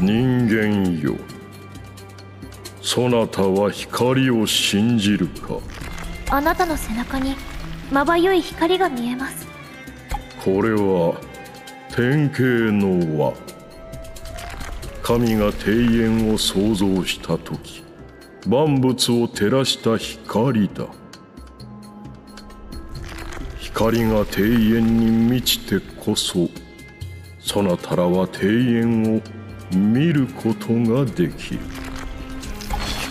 人間よ、そなたは光を信じるか。あなたの背中にまばゆい光が見えます。これは天啓の輪。神が庭園を創造した時、万物を照らした光だ。光が庭園に満ちてこそ、そなたらは庭園を見ることができる。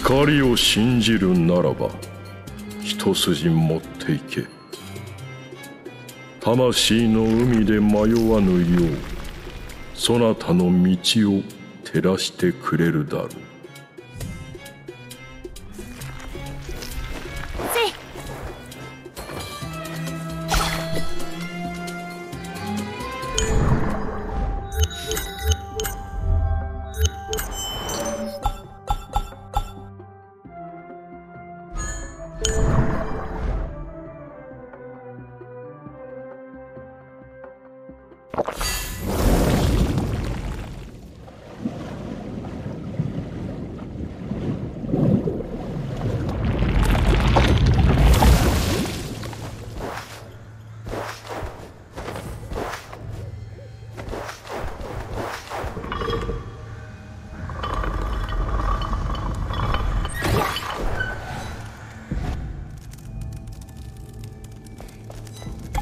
光を信じるならば一筋持っていけ。魂の海で迷わぬよう、そなたの道を照らしてくれるだろう。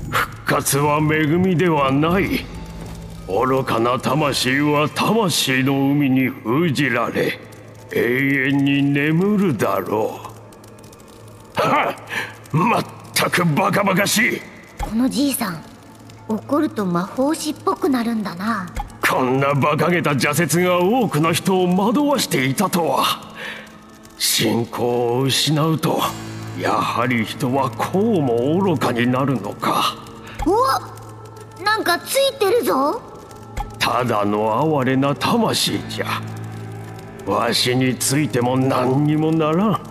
復活は恵みではない。愚かな魂は魂の海に封じられ、永遠に眠るだろう。はっ、まったくバカバカしい。このじいさん、怒ると魔法師っぽくなるんだな。こんな馬鹿げた邪説が多くの人を惑わしていたとは。信仰を失うと、やはり人はこうも愚かになるのか。お、なんかついてるぞ。ただの哀れな魂じゃ。わしについても何にもならん。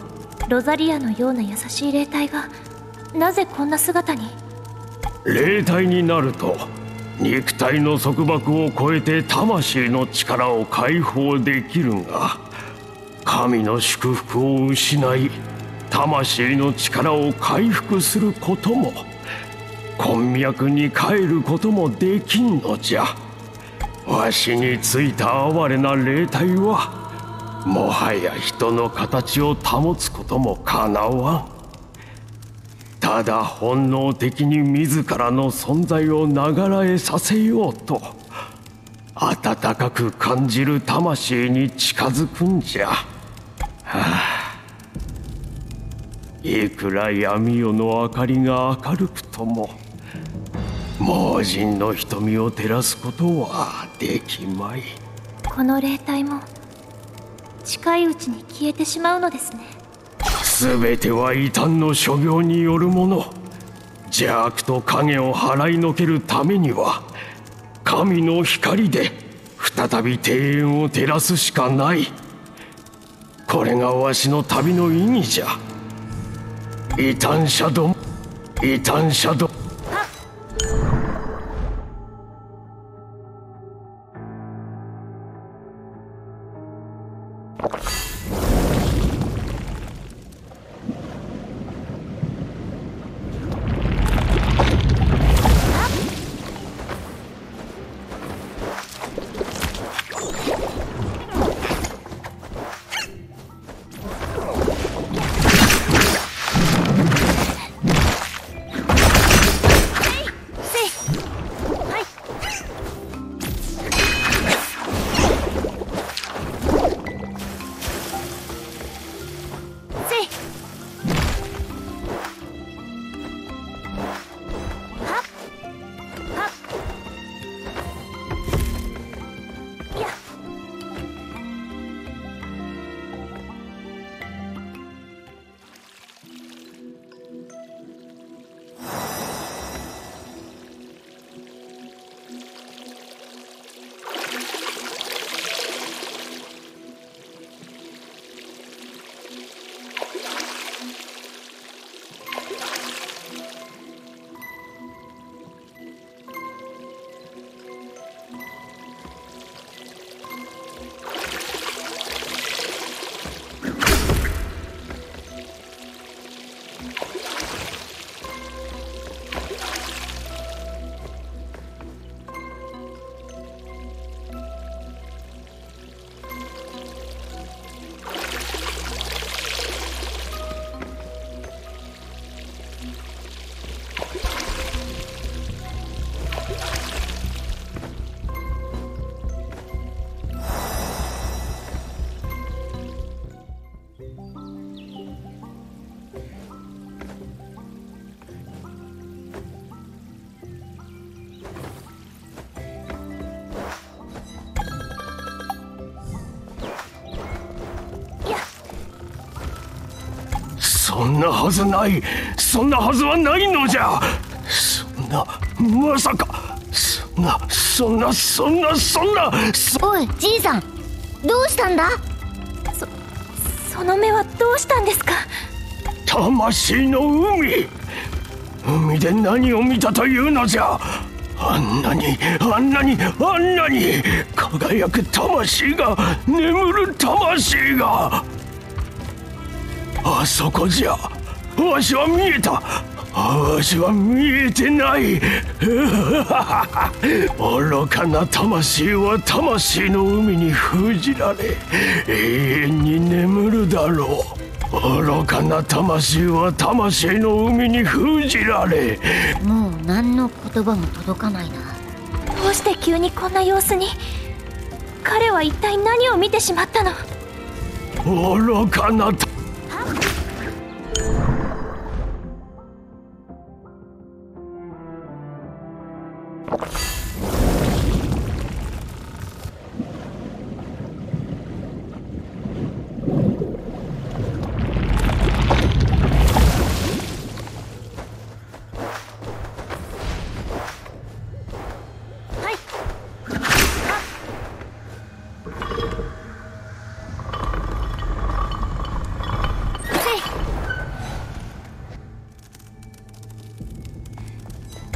ロザリアのような優しい霊体がなぜこんな姿に。霊体になると肉体の束縛を超えて魂の力を解放できるが、神の祝福を失い魂の力を回復することも、婚脈に帰ることもできんのじゃ。わしについた哀れな霊体はもはや人の形を保つこともかなわん。ただ本能的に自らの存在を長らえさせようと、温かく感じる魂に近づくんじゃ。はあ、いくら闇夜の明かりが明るくとも、盲人の瞳を照らすことはできまい。この霊体も近いうちに消えてしまうのですね。全ては異端の所業によるもの。邪悪と影を払いのけるためには、神の光で再び庭園を照らすしかない。これがわしの旅の意義じゃ。異端者ども、異端者ども。そんなはずない、そんなはずはないのじゃ。そんな、まさか、おいじいさん、どうしたんだ。その目はどうしたんですか。魂の海で何を見たというのじゃ。あんなに輝く魂が、眠る魂が。あそこじゃ、わしは見えた、わしは見えてない。愚かな魂は魂の海に封じられ、永遠に眠るだろう。愚かな魂は魂の海に封じられ。もう何の言葉も届かないな。どうして急にこんな様子に。彼は一体何を見てしまったの。愚かな魂。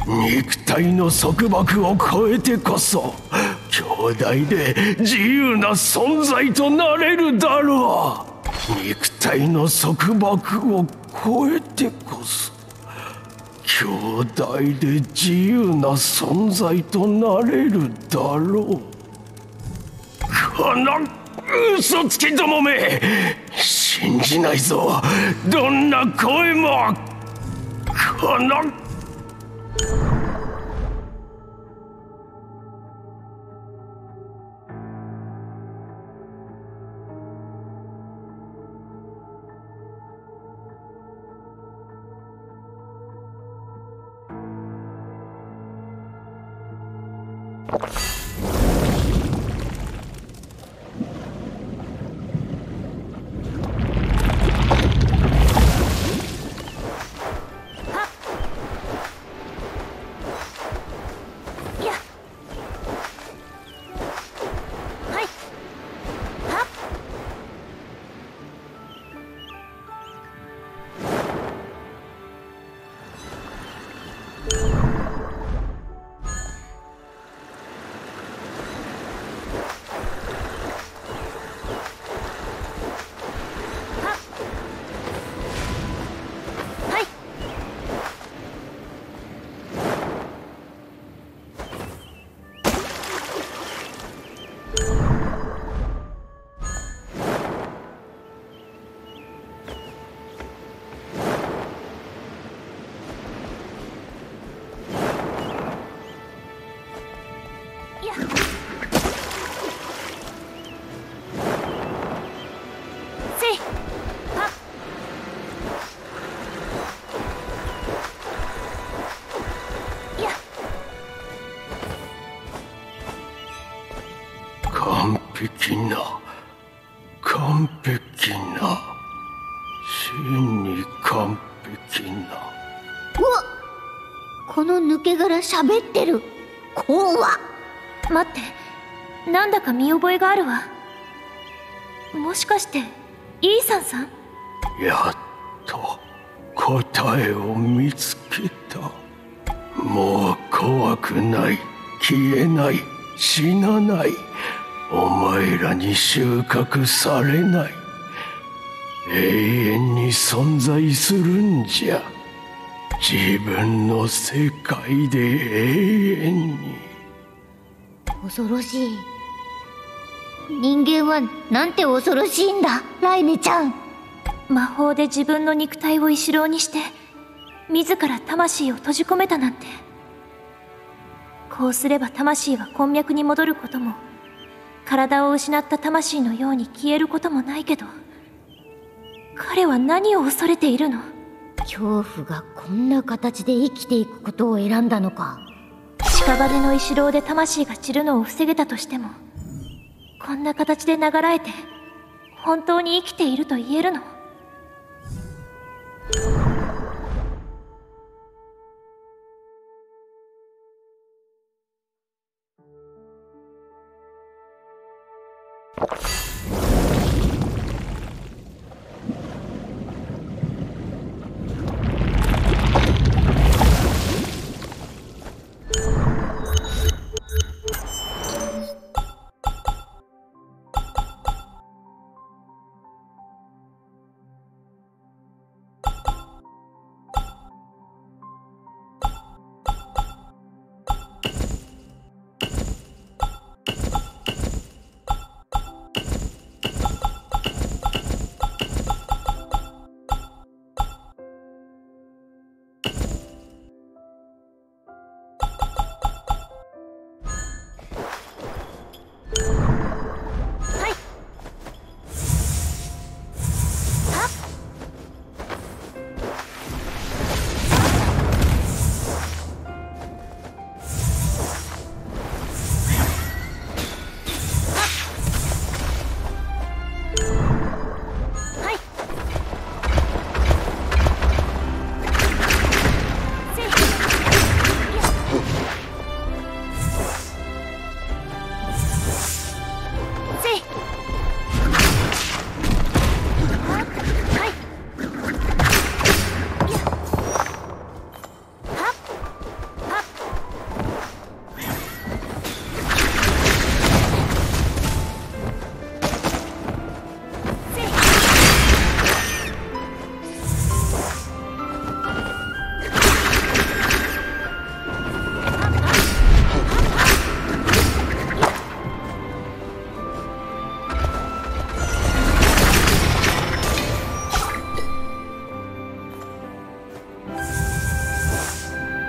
肉体の束縛を超えてこそ、強大で自由な存在となれるだろう。肉体の束縛を超えてこそ、強大で自由な存在となれるだろう。この嘘つきどもめ、信じないぞ、どんな声も。この完璧な、真に完璧な。うわ、この抜け殻喋ってる。こうは待って、なんだか見覚えがあるわ。もしかしてイーサンさん。やっと答えを見つけた。もう怖くない、消えない、死なない。お前らに収穫されない。永遠に存在するんじゃ。自分の世界で永遠に。恐ろしい。人間はなんて恐ろしいんだ、ライネちゃん。魔法で自分の肉体を石郎にして自ら魂を閉じ込めたなんて。こうすれば魂は混脈に戻ることも、体を失った魂のように消えることもないけど、彼は何を恐れているの？恐怖がこんな形で生きていくことを選んだのか。屍の石楼で魂が散るのを防げたとしても、こんな形で流らえて本当に生きていると言えるの？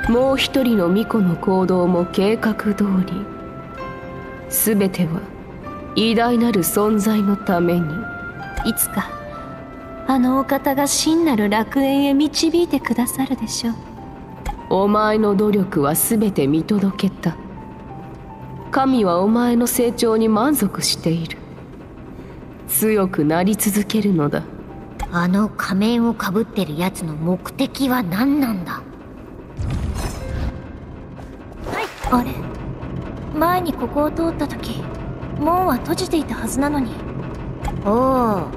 もう一人の巫女の行動も計画通り、全ては偉大なる存在のために。いつかあのお方が真なる楽園へ導いてくださるでしょう。お前の努力は全て見届けた。神はお前の成長に満足している。強くなり続けるのだ。あの仮面をかぶってるやつの目的は何なんだ？あれ、前にここを通った時、門は閉じていたはずなのに。あ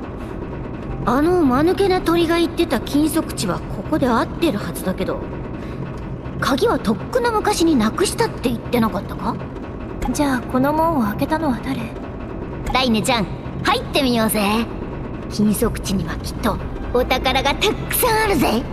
あ、あの間抜けな鳥が言ってた禁足地はここで合ってるはずだけど、鍵はとっくの昔になくしたって言ってなかったか？じゃあこの門を開けたのは誰？ライネちゃん、入ってみようぜ。禁足地にはきっとお宝がたくさんあるぜ。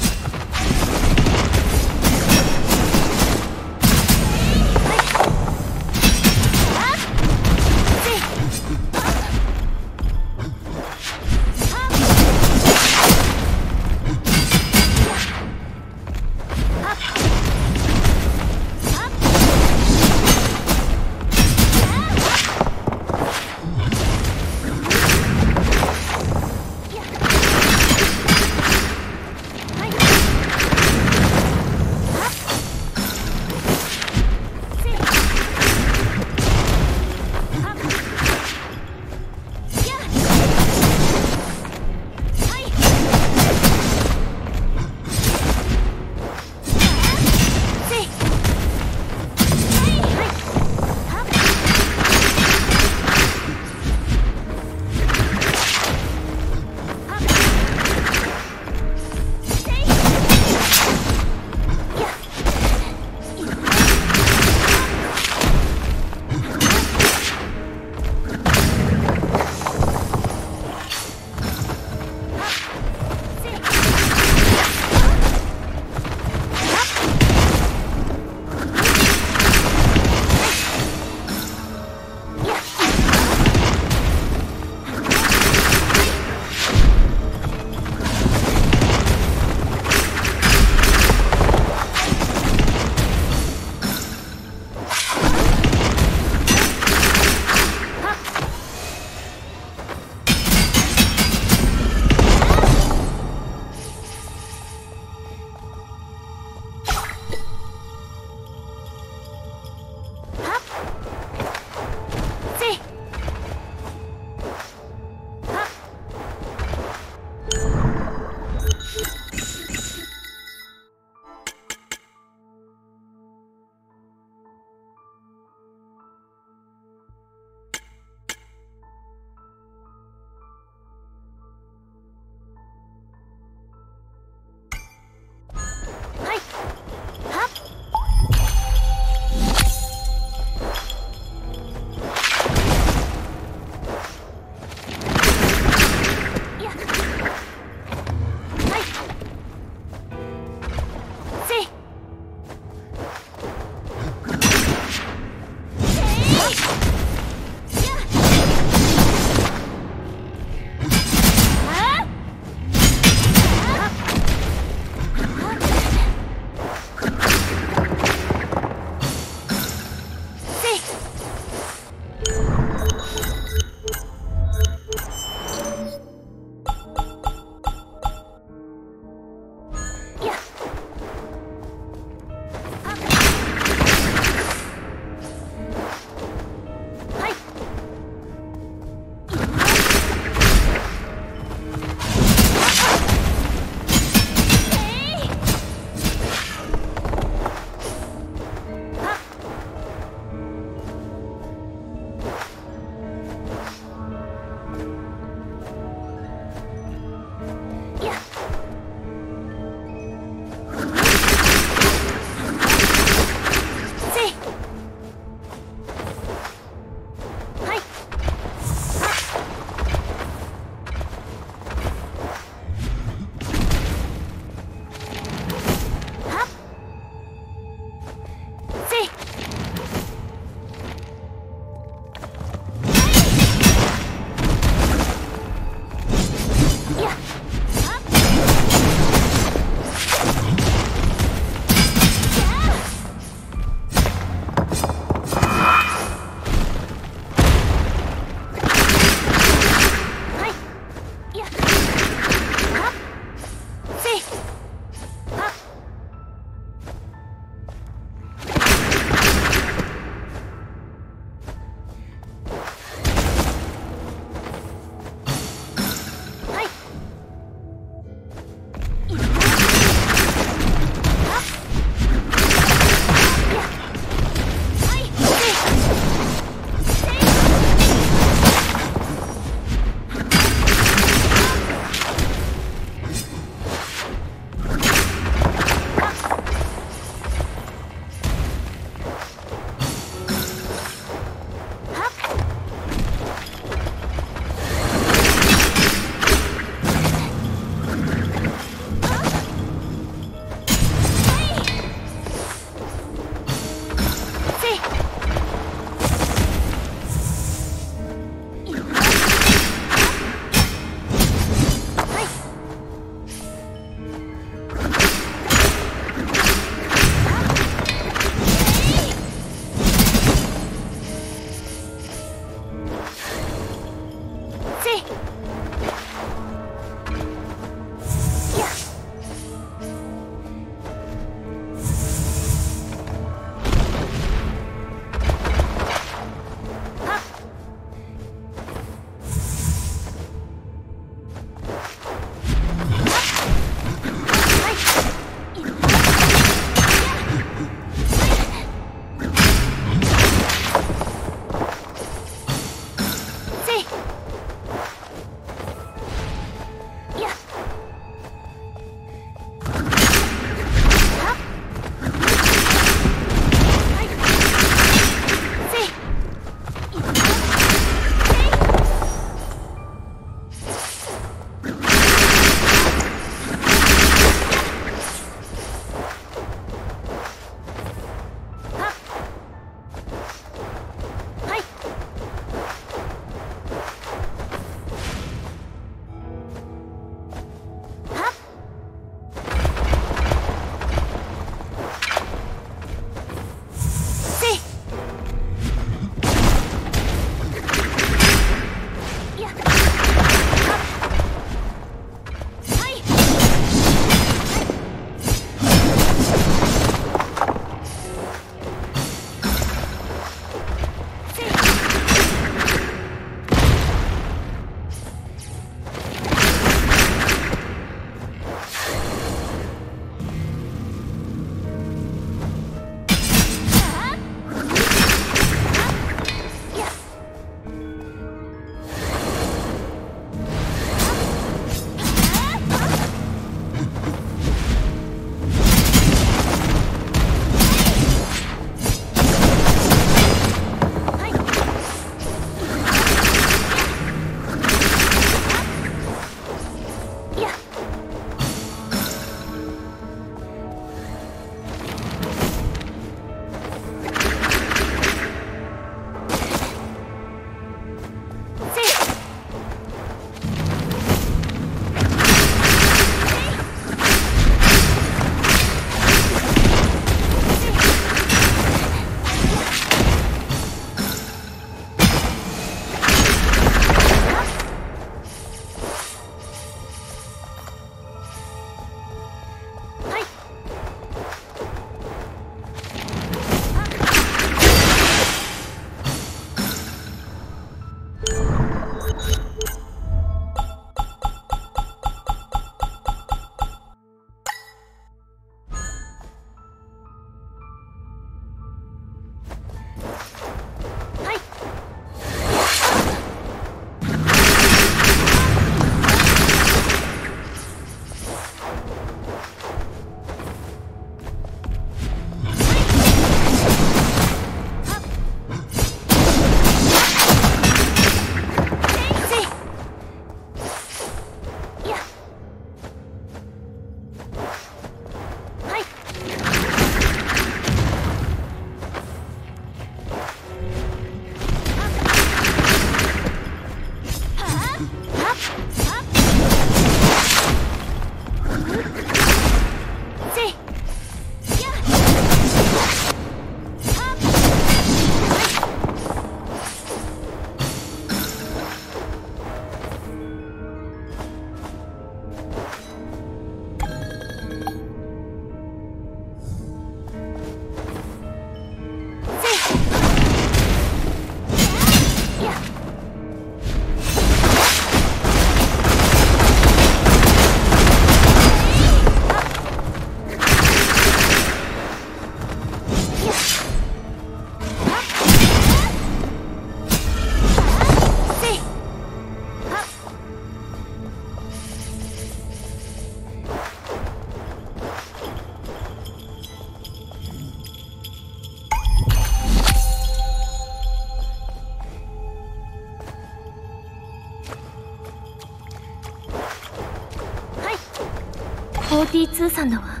42さんだわ。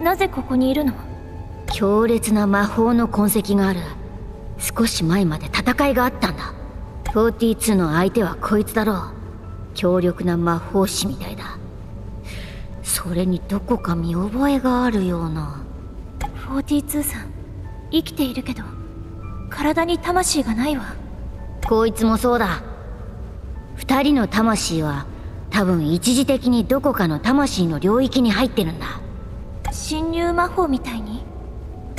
なぜここにいるの？強烈な魔法の痕跡がある。少し前まで戦いがあったんだ。42の相手はこいつだろう。強力な魔法師みたいだ。それにどこか見覚えがあるような。42さん生きているけど体に魂がないわ。こいつもそうだ。2人の魂は多分一時的にどこかの魂の領域に入ってるんだ。侵入魔法みたいに。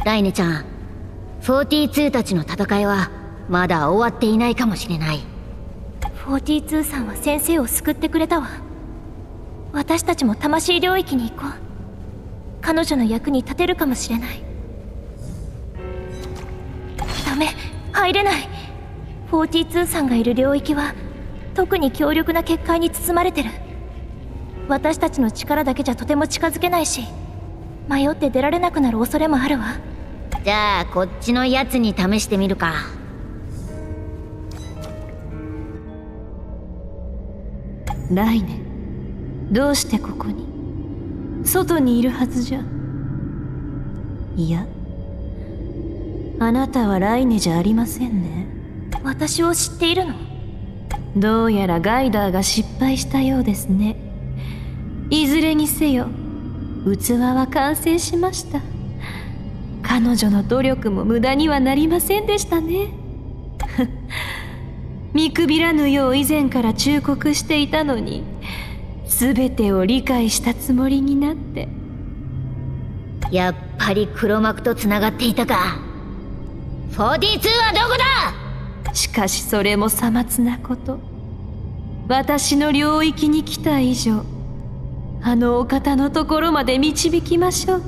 ライネちゃん、42たちの戦いはまだ終わっていないかもしれない。42さんは先生を救ってくれたわ。私たちも魂領域に行こう。彼女の役に立てるかもしれない。ダメ、入れない。42さんがいる領域は特に強力な結界に包まれてる。私たちの力だけじゃとても近づけないし、迷って出られなくなる恐れもあるわ。じゃあこっちのやつに試してみるか。ライネ、どうしてここに？外にいるはずじゃ。いや、あなたはライネじゃありませんね。私を知っているの？どうやらガイダーが失敗したようですね。いずれにせよ器は完成しました。彼女の努力も無駄にはなりませんでしたね。見くびらぬよう以前から忠告していたのに、全てを理解したつもりになって。やっぱり黒幕とつながっていたか。42はどこだ？しかしそれもさまつなこと。私の領域に来た以上、あのお方のところまで導きましょう。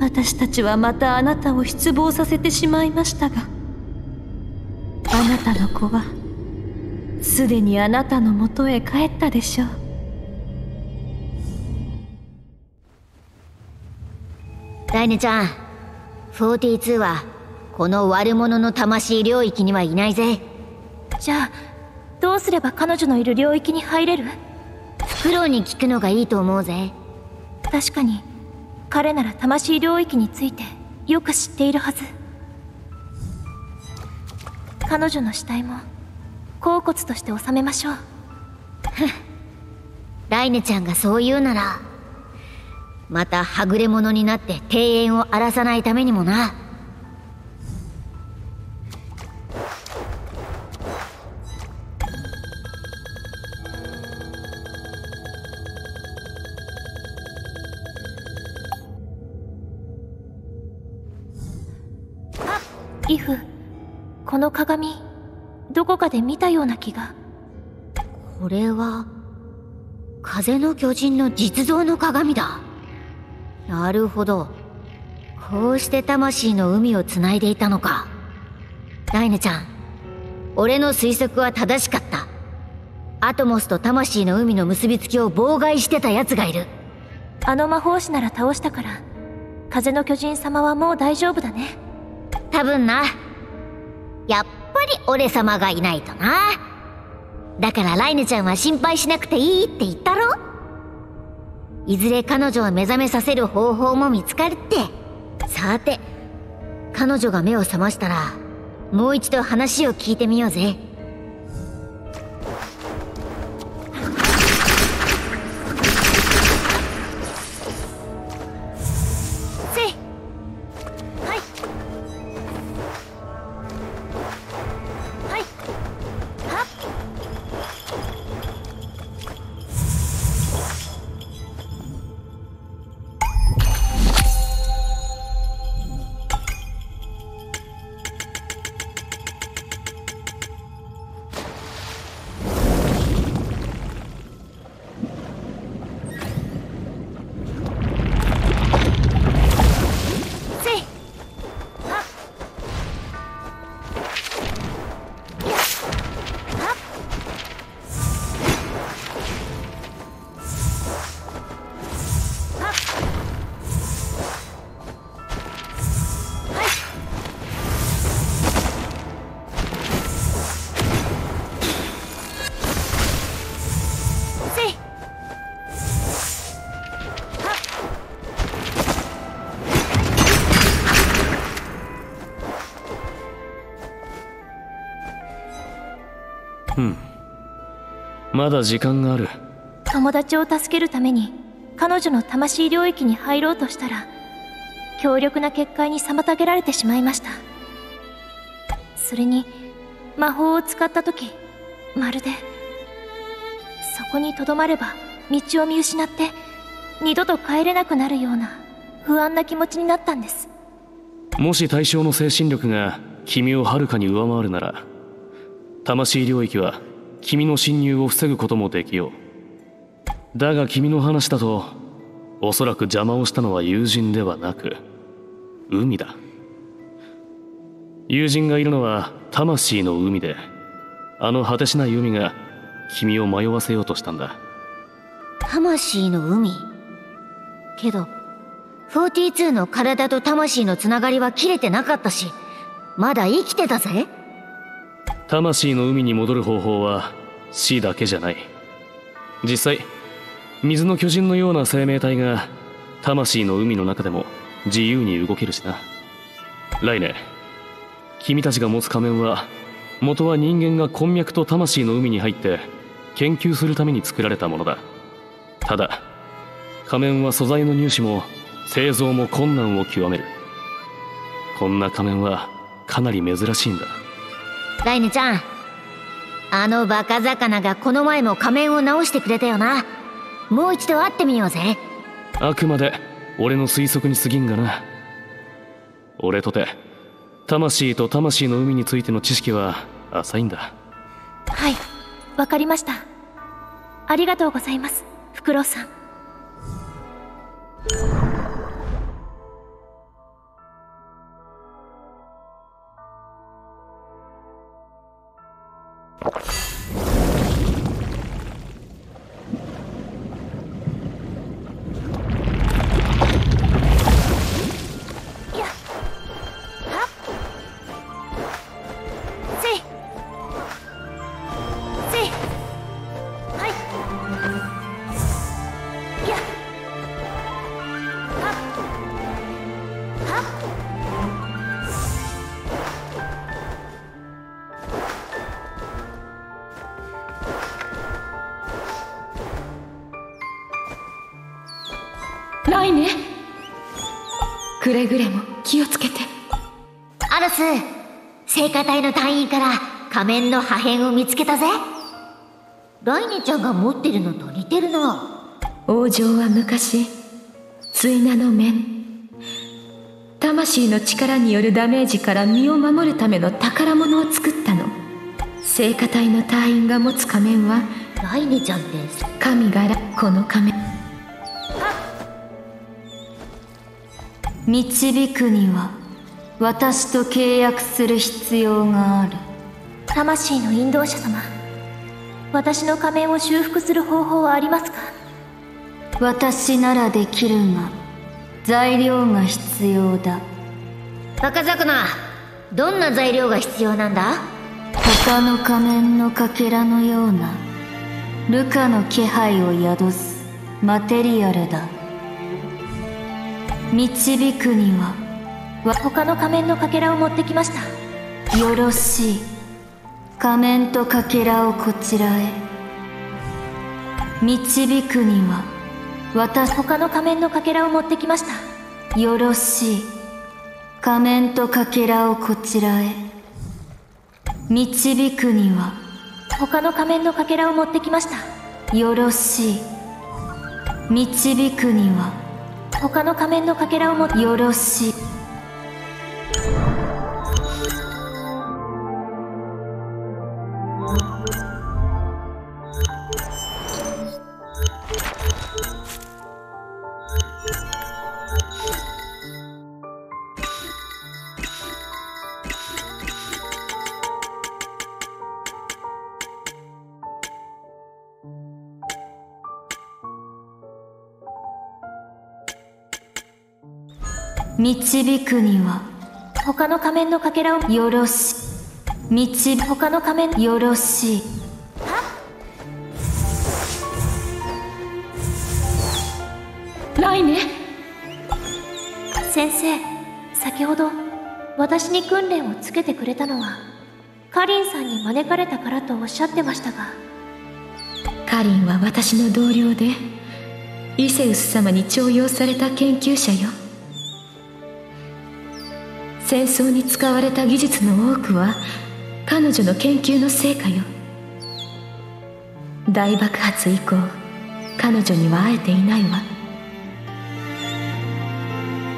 私たちはまたあなたを失望させてしまいましたが、あなたの子はすでにあなたのもとへ帰ったでしょう。ライネちゃん、42はこの悪者の魂領域にはいないぜ。じゃあどうすれば彼女のいる領域に入れる？フクロウに聞くのがいいと思うぜ。確かに彼なら魂領域についてよく知っているはず。彼女の死体も甲骨として収めましょう。ライネちゃんがそう言うなら、またはぐれ者になって庭園を荒らさないためにもな。イフ、この鏡どこかで見たような気が。これは風の巨人の実像の鏡だ。なるほど、こうして魂の海をつないでいたのか。ライネちゃん、俺の推測は正しかった。アトモスと魂の海の結びつきを妨害してた奴がいる。あの魔法師なら倒したから、風の巨人様はもう大丈夫だね。多分な。やっぱり俺様がいないとな。だからライネちゃんは心配しなくていいって言ったろ。いずれ彼女を目覚めさせる方法も見つかるって。さて、彼女が目を覚ましたらもう一度話を聞いてみようぜ。まだ時間がある。友達を助けるために彼女の魂領域に入ろうとしたら、強力な結界に妨げられてしまいました。それに魔法を使った時、まるでそこにとどまれば道を見失って二度と帰れなくなるような不安な気持ちになったんです。もし対象の精神力が君をはるかに上回るなら、魂領域は君の侵入を防ぐこともできよう。だが君の話だと、おそらく邪魔をしたのは友人ではなく海だ。友人がいるのは魂の海で、あの果てしない海が君を迷わせようとしたんだ。魂の海けど、42の体と魂のつながりは切れてなかったし、まだ生きてたぜ。魂の海に戻る方法は死だけじゃない。実際、水の巨人のような生命体が魂の海の中でも自由に動けるしな。ライネ、君たちが持つ仮面は、元は人間が混脈と魂の海に入って研究するために作られたものだ。ただ、仮面は素材の入手も製造も困難を極める。こんな仮面はかなり珍しいんだ。ライネちゃん、あのバカ魚がこの前も仮面を直してくれたよな。もう一度会ってみようぜ。あくまで俺の推測に過ぎんがな。俺とて魂と魂の海についての知識は浅いんだ。はい、わかりました。ありがとうございます、フクロウさん。くれぐれも気をつけて。アルス、聖火隊の隊員から仮面の破片を見つけたぜ。ライネちゃんが持ってるのと似てるな。王城は昔、追名の面、魂の力によるダメージから身を守るための宝物を作ったの。聖火隊の隊員が持つ仮面はライネちゃんです。神柄この亀導くには私と契約する必要がある。魂の引導者様、私の仮面を修復する方法はありますか？私ならできるが材料が必要だ。バカ雑魚な、どんな材料が必要なんだ？他の仮面のかけらのようなルカの気配を宿すマテリアルだ。導くには他の仮面のかけらを持ってきました。よろしい。仮面とかけらをこちらへ。導くには他の仮面のかけらを持ってきました。よろしい。仮面とかけらをこちらへ。導くには他の仮面のかけらを持ってきました。よろしい。導くには他の仮面のかけらを持ってよろしい。導くには他の仮面のかけらをよろしい。他の仮面よろしい。ライネ先生、先ほど私に訓練をつけてくれたのはカリンさんに招かれたからとおっしゃってましたが。カリンは私の同僚でイセウス様に重用された研究者よ。戦争に使われた技術の多くは彼女の研究の成果よ。大爆発以降彼女には会えていないわ。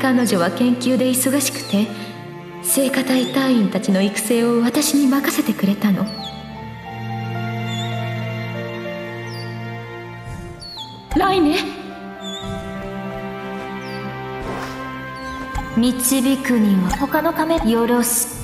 彼女は研究で忙しくて聖歌隊隊員たちの育成を私に任せてくれたの。ライネ導くには他の仮面よろし。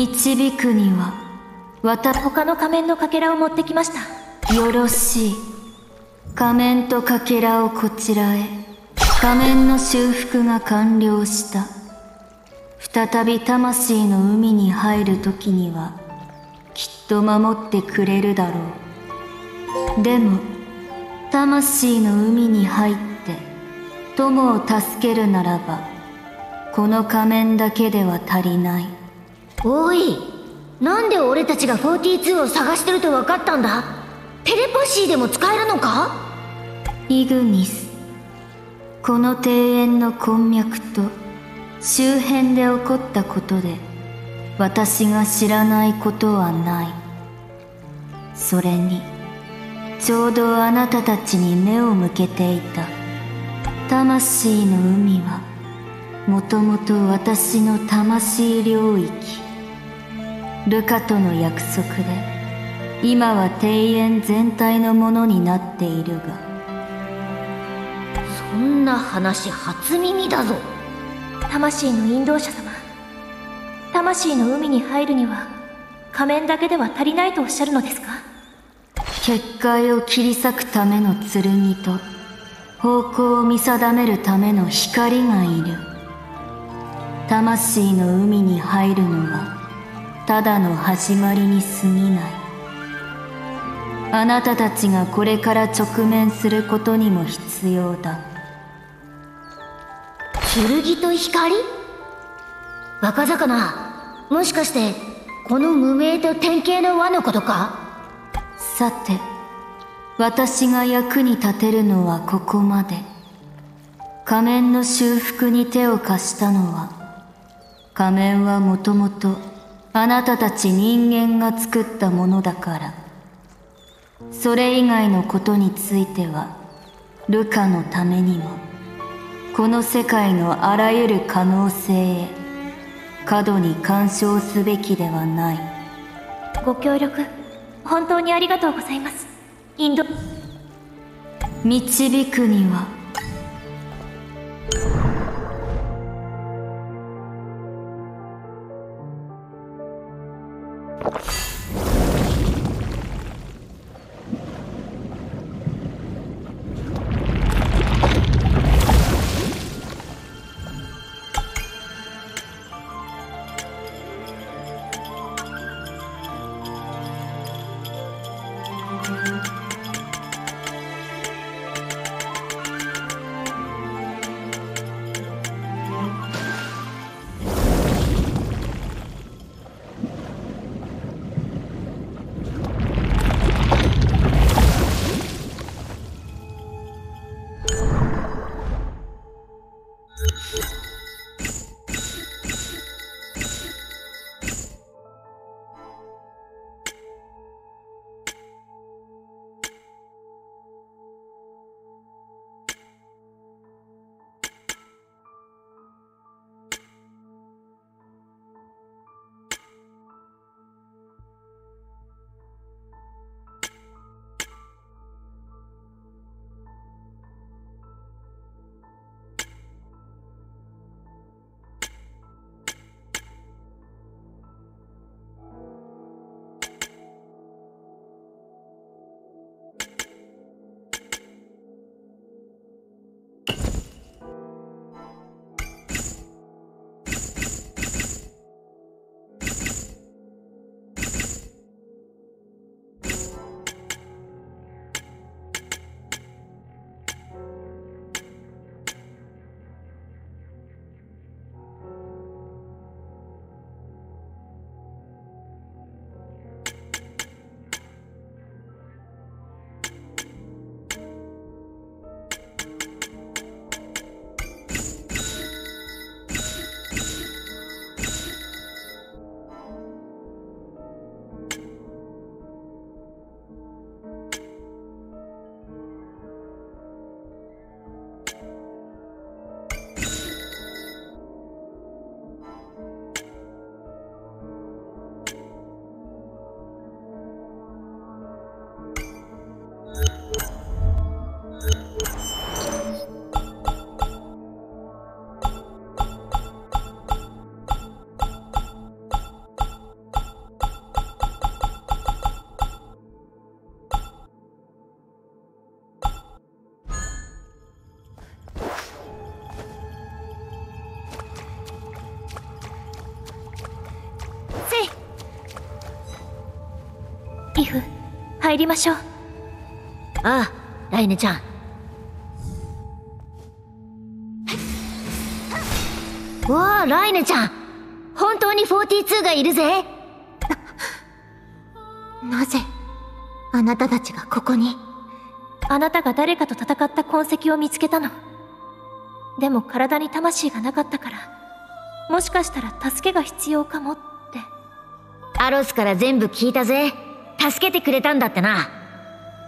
導くには他の仮面のかけらを持ってきました。よろしい。仮面とかけらをこちらへ。仮面の修復が完了した。再び魂の海に入る時にはきっと守ってくれるだろう。でも魂の海に入って友を助けるならばこの仮面だけでは足りない。おい、なんで俺たちが42を探してると分かったんだ？テレパシーでも使えるのか？イグニス、この庭園の混脈と周辺で起こったことで私が知らないことはない。それにちょうどあなたたちに目を向けていた。魂の海はもともと私の魂領域。ルカとの約束で今は庭園全体のものになっているが。そんな話初耳だぞ。魂の引導者様、魂の海に入るには仮面だけでは足りないとおっしゃるのですか？結界を切り裂くための剣と方向を見定めるための光がいる。魂の海に入るのはただの始まりに過ぎない。あなたたちがこれから直面することにも必要だ。剣と光？若魚、もしかしてこの無名と典型の輪のことか？さて、私が役に立てるのはここまで。仮面の修復に手を貸したのは、仮面はもともとあなたたち人間が作ったものだから。それ以外のことについてはルカのためにもこの世界のあらゆる可能性へ過度に干渉すべきではない。ご協力本当にありがとうございます。導くには帰りましょう。ああ、ライネちゃん。うわあ、ライネちゃん、本当に42がいるぜ。なぜあなたたちがここに？あなたが誰かと戦った痕跡を見つけたの。でも体に魂がなかったから、もしかしたら助けが必要かもって。アロスから全部聞いたぜ。助けてくれたんだってな。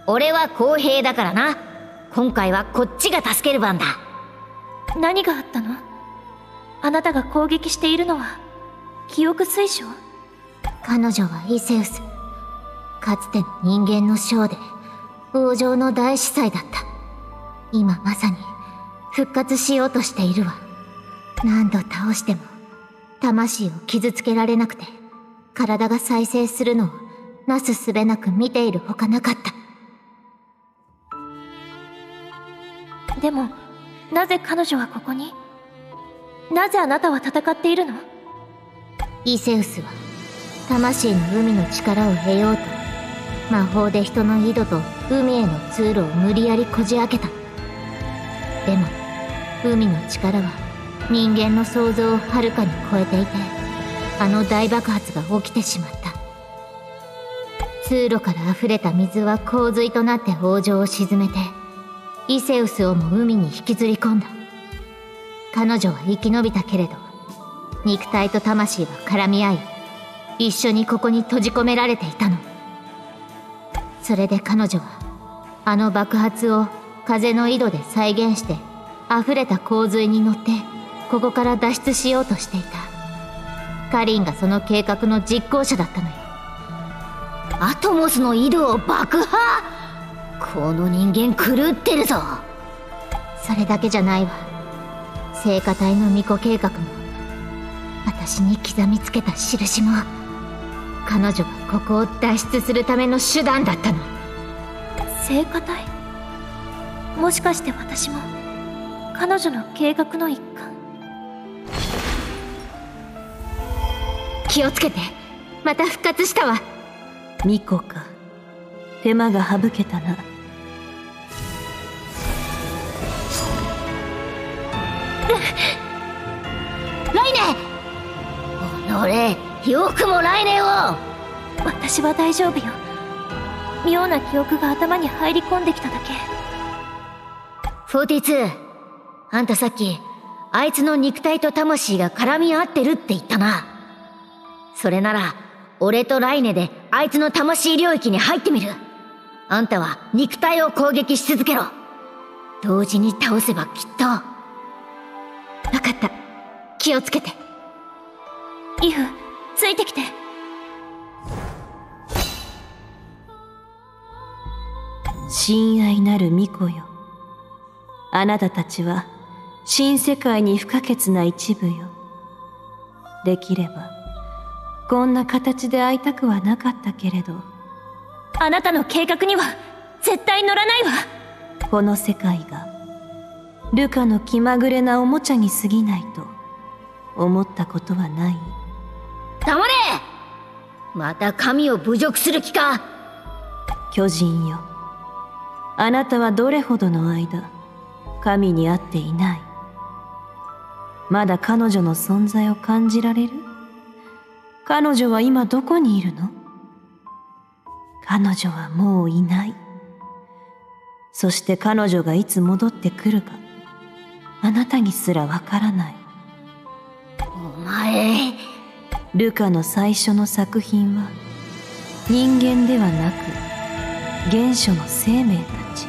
俺は公平だからな。今回はこっちが助ける番だ。何があったの？あなたが攻撃しているのは記憶水晶？彼女はイセウス、かつての人間の将で王城の大司祭だった。今まさに復活しようとしているわ。何度倒しても魂を傷つけられなくて、体が再生するのをなすすべなく見ているほかなかった。でもなぜ彼女はここに？なぜあなたは戦っているの？イセウスは魂の海の力を得ようと魔法で人の井戸と海への通路を無理やりこじ開けた。でも海の力は人間の想像をはるかに超えていて、あの大爆発が起きてしまった。通路から溢れた水は洪水となって王城を沈めて、イセウスをも海に引きずり込んだ。彼女は生き延びたけれど、肉体と魂は絡み合い、一緒にここに閉じ込められていたの。それで彼女はあの爆発を風の井戸で再現して、溢れた洪水に乗ってここから脱出しようとしていた。カリンがその計画の実行者だったのよ。アトモスの井戸を爆破？この人間狂ってるぞ。それだけじゃないわ。聖火隊の巫女計画も、私に刻みつけた印も、彼女がここを脱出するための手段だったの。聖火隊？もしかして私も彼女の計画の一環？気をつけて。また復活したわ。ミコか。手間が省けたな。ライネ！おのれ、よくもライネを。私は大丈夫よ。妙な記憶が頭に入り込んできただけ。42、あんたさっきあいつの肉体と魂が絡み合ってるって言ったな。それなら俺とライネであいつの魂領域に入ってみる。あんたは肉体を攻撃し続けろ。同時に倒せばきっと。分かった。気をつけて。イフ、ついてきて。親愛なる巫女よ、あなたたちは新世界に不可欠な一部よ。できればこんな形で会いたくはなかったけれど、あなたの計画には絶対乗らないわ。この世界がルカの気まぐれなおもちゃに過ぎないと思ったことはない？黙れ！また神を侮辱する気か。巨人よ、あなたはどれほどの間神に会っていない。まだ彼女の存在を感じられる？彼女は今どこにいるの？彼女はもういない。そして彼女がいつ戻ってくるか、あなたにすらわからない。お前。ルカの最初の作品は、人間ではなく、原初の生命たち。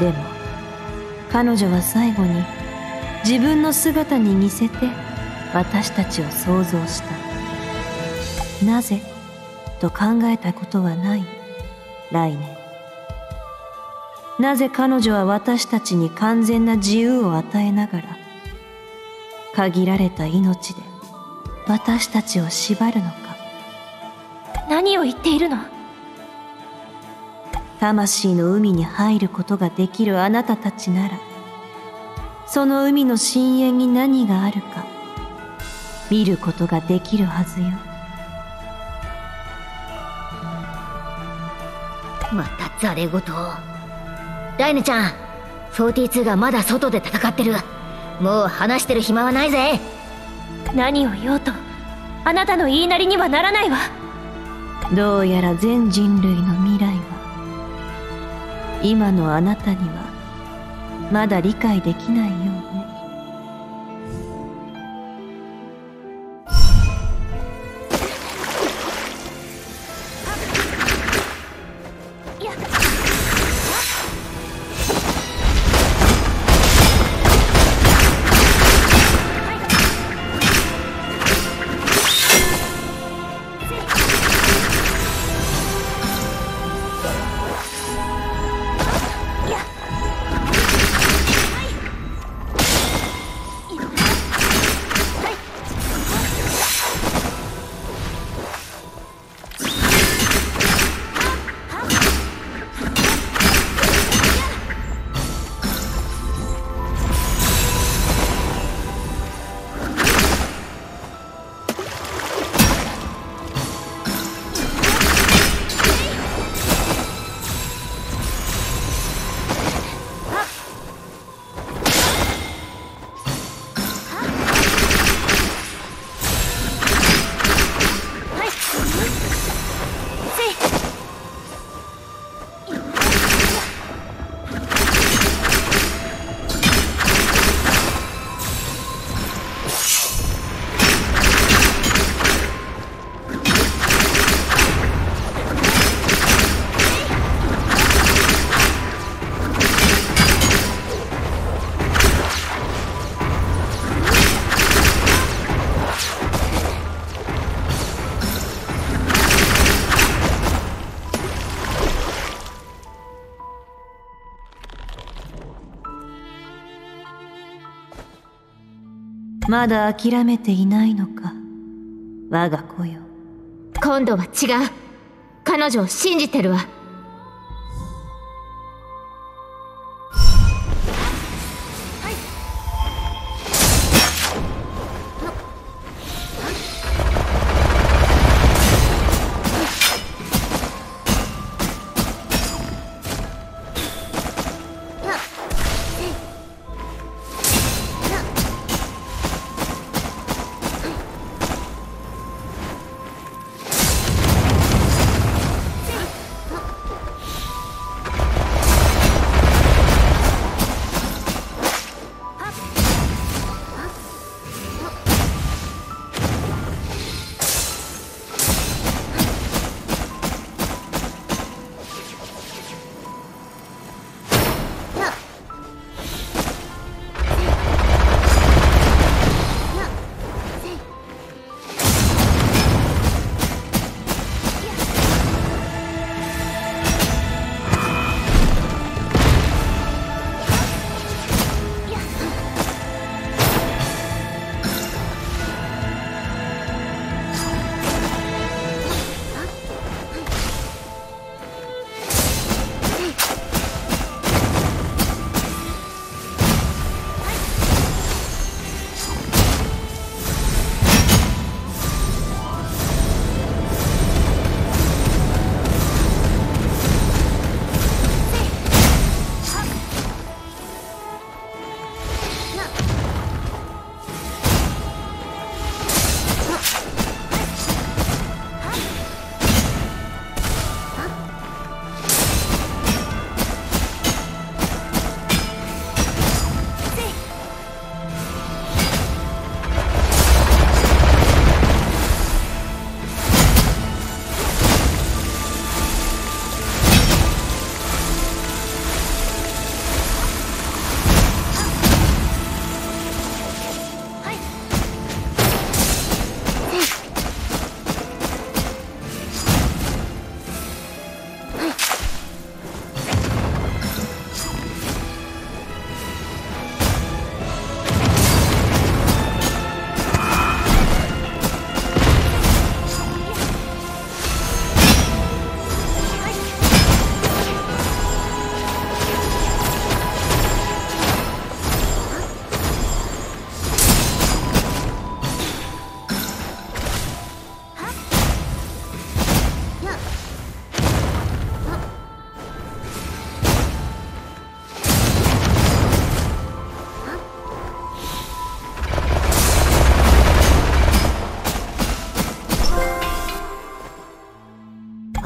でも、彼女は最後に自分の姿に似せて私たちを想像した。なぜと考えたことはない？ライネ、なぜ彼女は私たちに完全な自由を与えながら限られた命で私たちを縛るのか？何を言っているの？魂の海に入ることができるあなたたちなら、その海の深淵に何があるか見ることができるはずよ。またザレ言。ライネちゃん、42がまだ外で戦ってる。もう話してる暇はないぜ。何を言おうとあなたの言いなりにはならないわ。どうやら全人類の未来は今のあなたにはまだ理解できないようね。まだ諦めていないのか、我が子よ。今度は違う。彼女を信じてるわ。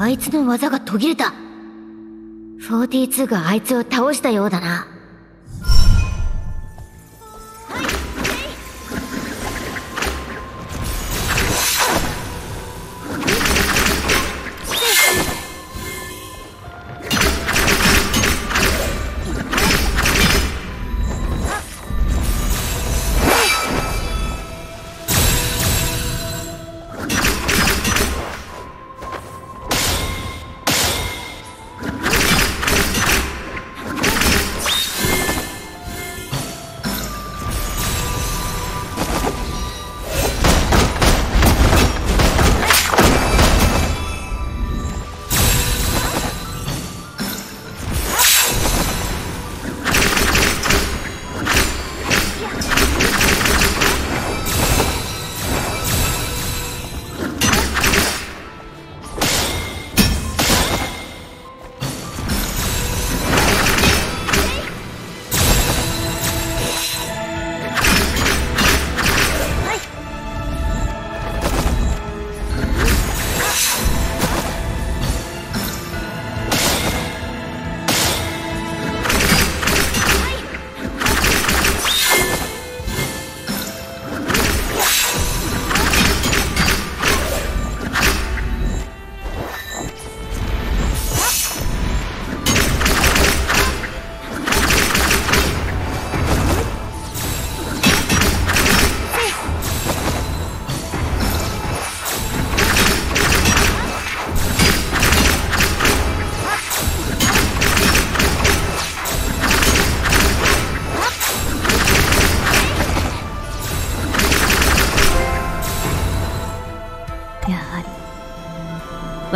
あいつの技が途切れた。42があいつを倒したようだな。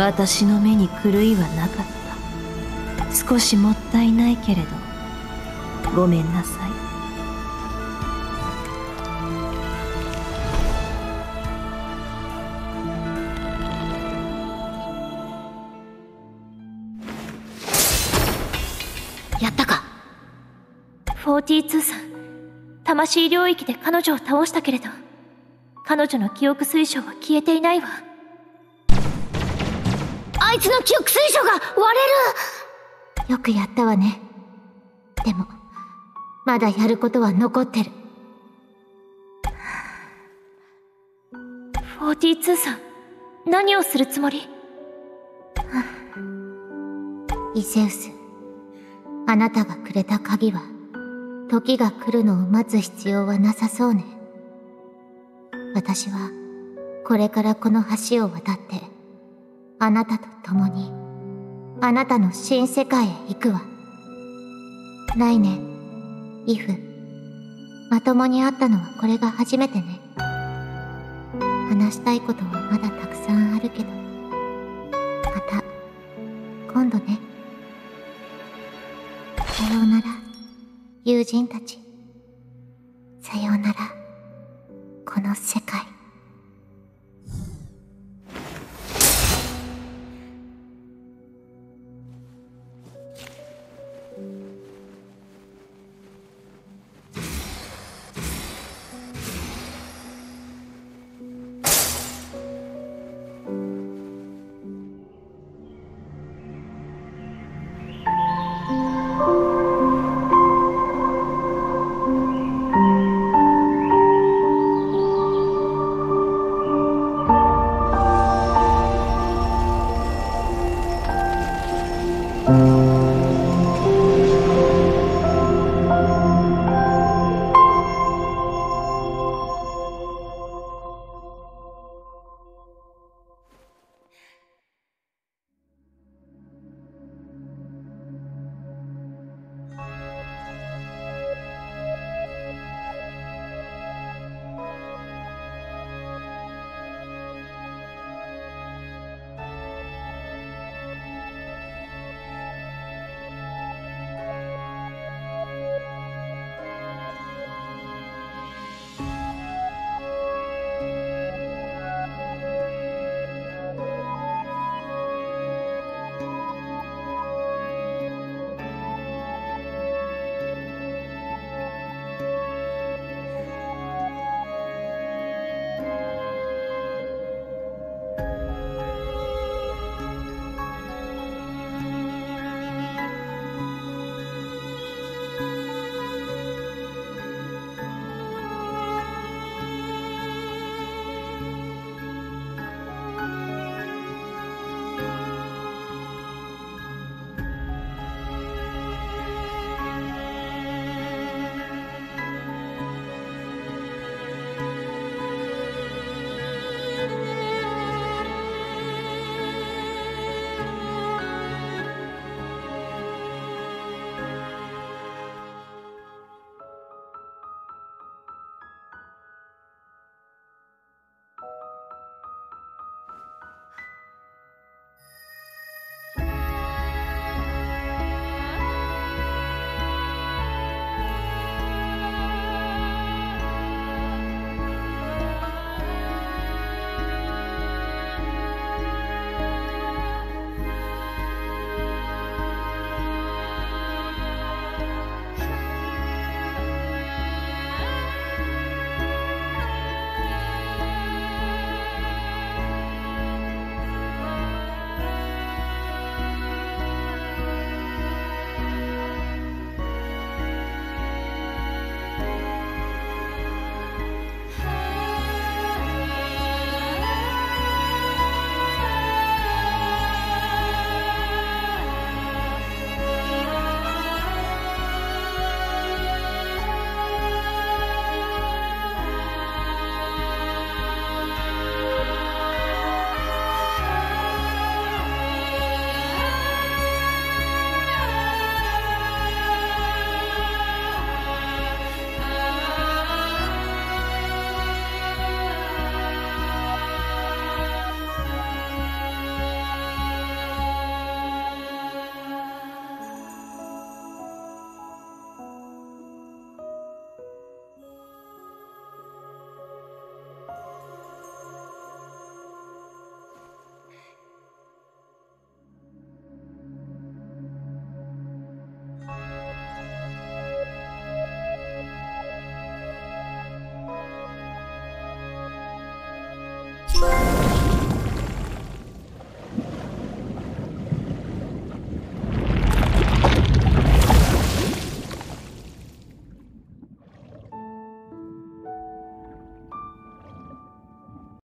私の目に狂いはなかった。少しもったいないけれどごめんなさい。やったか。42さん、魂領域で彼女を倒したけれど彼女の記憶水晶は消えていないわ。あいつの記憶水晶が割れる。よくやったわね。でもまだやることは残ってる。42さん、何をするつもり？イセウス、あなたがくれた鍵は時が来るのを待つ必要はなさそうね。私はこれからこの橋を渡ってあなたと共にあなたの新世界へ行くわ。来年イフ、まともに会ったのはこれが初めてね。話したいことはまだたくさんあるけどまた今度ね。さようなら友人たち。さようならこの世界。